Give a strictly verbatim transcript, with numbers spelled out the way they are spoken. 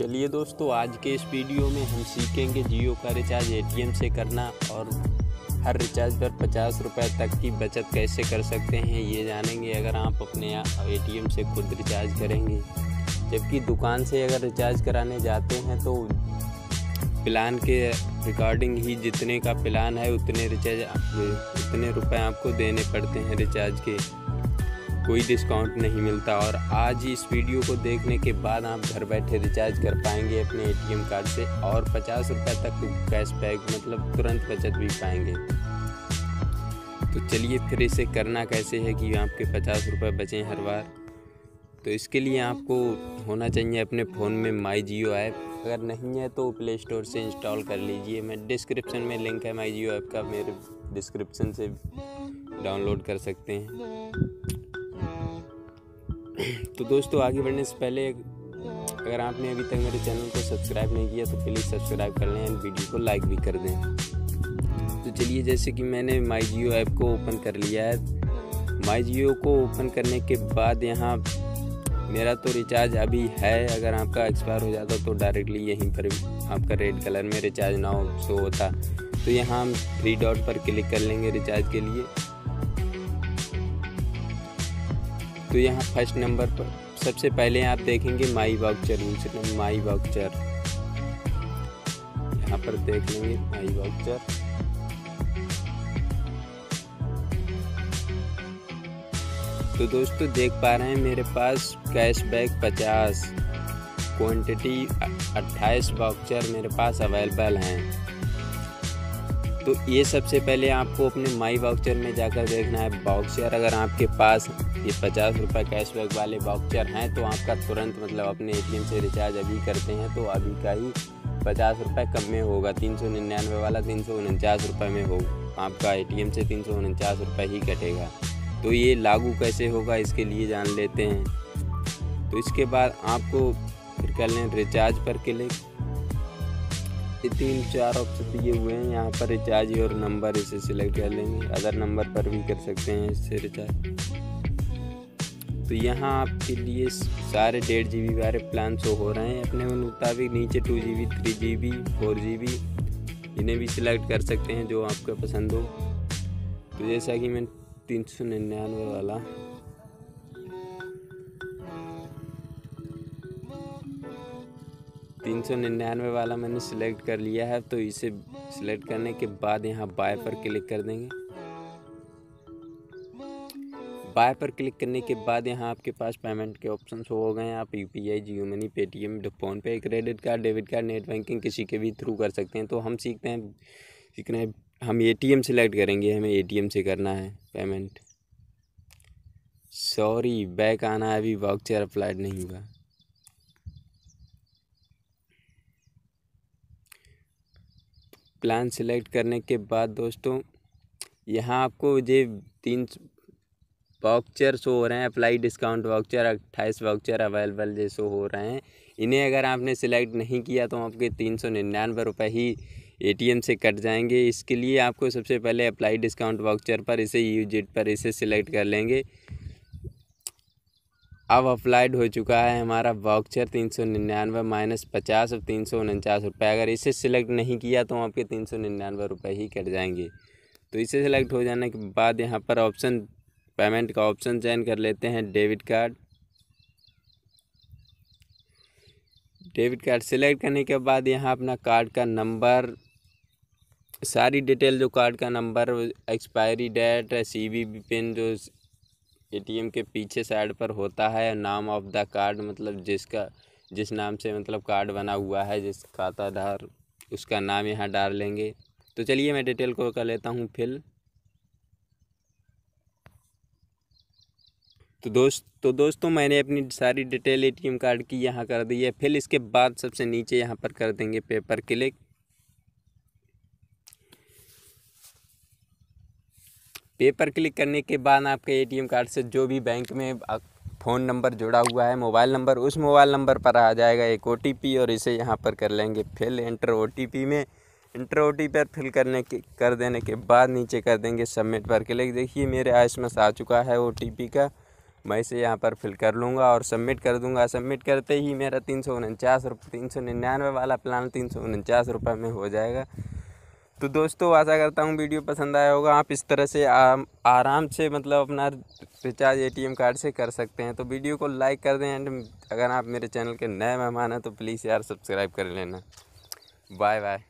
चलिए दोस्तों, आज के इस वीडियो में हम सीखेंगे जियो का रिचार्ज एटीएम से करना और हर रिचार्ज पर पचास रुपये तक की बचत कैसे कर सकते हैं ये जानेंगे। अगर आप अपने एटीएम से खुद रिचार्ज करेंगे, जबकि दुकान से अगर रिचार्ज कराने जाते हैं तो प्लान के रिकॉर्डिंग ही जितने का प्लान है उतने रिचार्ज उतने रुपए आपको देने पड़ते हैं, रिचार्ज के कोई डिस्काउंट नहीं मिलता। और आज इस वीडियो को देखने के बाद आप घर बैठे रिचार्ज कर पाएंगे अपने एटीएम कार्ड से और पचास रुपये तक कैशबैक मतलब तुरंत बचत भी पाएंगे। तो चलिए फिर इसे करना कैसे है कि आपके पचास रुपये बचें हर बार। तो इसके लिए आपको होना चाहिए अपने फ़ोन में माई जियो ऐप, अगर नहीं है तो प्ले स्टोर से इंस्टॉल कर लीजिए। मैं डिस्क्रिप्शन में लिंक है माई जियो ऐप का, मेरे डिस्क्रिप्शन से डाउनलोड कर सकते हैं। तो दोस्तों, आगे बढ़ने से पहले अगर आपने अभी तक मेरे चैनल को सब्सक्राइब नहीं किया तो प्लीज़ सब्सक्राइब कर लें और वीडियो को लाइक भी कर दें। तो चलिए, जैसे कि मैंने माई जियो ऐप को ओपन कर लिया है। माई जियो को ओपन करने के बाद यहाँ मेरा तो रिचार्ज अभी है, अगर आपका एक्सपायर हो जाता तो डायरेक्टली यहीं पर आपका रेड कलर में रिचार्ज ना हो सो होता। तो यहाँ हम थ्री डॉट पर क्लिक कर लेंगे रिचार्ज के लिए। तो यहाँ फर्स्ट नंबर पर सबसे पहले आप देखेंगे my voucher, user my voucher यहाँ पर देख लेंगे माई वाउचर। तो दोस्तों, देख पा रहे हैं मेरे पास कैशबैक पचास क्वांटिटी अट्ठाईस वाउचर मेरे पास अवेलेबल हैं। तो ये सबसे पहले आपको अपने माई वाउचर में जाकर देखना है वाउचर। अगर आपके पास ये पचास रुपये कैशबैक वाले वाउचर हैं तो आपका तुरंत मतलब अपने एटीएम से रिचार्ज अभी करते हैं तो अभी का ही पचास रुपये कम में होगा। तीन सौ निन्यानवे वाला तीन सौ उनचास रुपये में हो, आपका एटीएम से तीन सौ उनचास रुपये ही कटेगा। तो ये लागू कैसे होगा इसके लिए जान लेते हैं। तो इसके बाद आपको फिर कर लें रिचार्ज पर क्लिक। तीन चार ऑप्शन दिए हुए हैं यहाँ पर, रिचार्ज और नंबर इसे सिलेक्ट कर लेंगे। अदर नंबर पर भी कर सकते हैं इससे रिचार्ज। तो यहाँ आपके लिए सारे डेढ़ जी बी वाले प्लान शो हो रहे हैं अपने मुताबिक। नीचे two G B three G B four G B इन्हें भी सिलेक्ट कर सकते हैं जो आपका पसंद हो। तो जैसा कि मैं तीन सौ निन्यानवे वाला तीन सौ निन्यानवे वाला मैंने सिलेक्ट कर लिया है। तो इसे सिलेक्ट करने के बाद यहाँ बाय पर क्लिक कर देंगे। बाय पर क्लिक करने के बाद यहाँ आपके पास पेमेंट के ऑप्शन हो गए हैं। आप UPI, Jio money, Paytm, PhonePe, credit card, debit card, net banking किसी के भी थ्रू कर सकते हैं। तो हम सीखते हैं सीखना है हम एटीएम सिलेक्ट करेंगे, हमें एटीएम से करना है पेमेंट। सॉरी, बैक आना है, अभी वाउचर अप्लाइड नहीं हुआ। प्लान सिलेक्ट करने के बाद दोस्तों यहाँ आपको ये तीन वाउचर शो हो रहे हैं, अप्लाई डिस्काउंट वाउचर, अट्ठाईस वाउचर अवेलेबल जो शो हो रहे हैं। इन्हें अगर आपने सिलेक्ट नहीं किया तो आपके तीन सौ निन्यानवे रुपये ही एटीएम से कट जाएंगे। इसके लिए आपको सबसे पहले अप्लाई डिस्काउंट वाउचर पर इसे यूज इट पर इसे सिलेक्ट कर लेंगे। अब अप्लाइड हो चुका है हमारा वाउचर तीन सौ निन्यानवे माइनस पचास और तीन सौ उनचास रुपये। अगर इसे सिलेक्ट नहीं किया तो आपके तीन सौ निन्यानवे रुपये ही कट जाएंगे। तो इसे सिलेक्ट हो जाने के बाद यहाँ पर ऑप्शन पेमेंट का ऑप्शन चयन कर लेते हैं debit card. Debit card select करने के बाद यहाँ अपना कार्ड का नंबर, सारी डिटेल जो कार्ड का number, expiry date, C V pin जो एटीएम के पीछे साइड पर होता है, नाम ऑफ द कार्ड मतलब जिसका जिस नाम से मतलब कार्ड बना हुआ है, जिस खाताधार उसका नाम यहाँ डाल लेंगे। तो चलिए मैं डिटेल को कर लेता हूँ फिल। तो दोस्त तो दोस्तों मैंने अपनी सारी डिटेल एटीएम कार्ड की यहाँ कर दी है फिल। इसके बाद सबसे नीचे यहाँ पर कर देंगे पे पर क्लिक। पे पर क्लिक करने के बाद आपके एटीएम कार्ड से जो भी बैंक में फ़ोन नंबर जुड़ा हुआ है, मोबाइल नंबर, उस मोबाइल नंबर पर आ जाएगा एक ओटीपी और इसे यहाँ पर कर लेंगे फिल। एंटर ओटीपी में एंटर ओटीपी पर फिल करने के कर देने के बाद नीचे कर देंगे सबमिट पर क्लिक। देखिए मेरे आइस में आ चुका है ओटीपी का मैं इसे यहाँ पर फिल कर लूँगा और सबमिट कर दूँगा। सबमिट करते ही मेरा तीन सौ उनचास रुपये तीन सौ निन्यानवे वाला प्लान तीन सौ उनचास रुपये में हो जाएगा। तो दोस्तों आशा करता हूँ वीडियो पसंद आया होगा। आप इस तरह से आ, आराम से मतलब अपना रिचार्ज एटीएम कार्ड से कर सकते हैं। तो वीडियो को लाइक कर दें एंड अगर आप मेरे चैनल के नए मेहमान हैं तो प्लीज़ यार सब्सक्राइब कर लेना। Bye bye.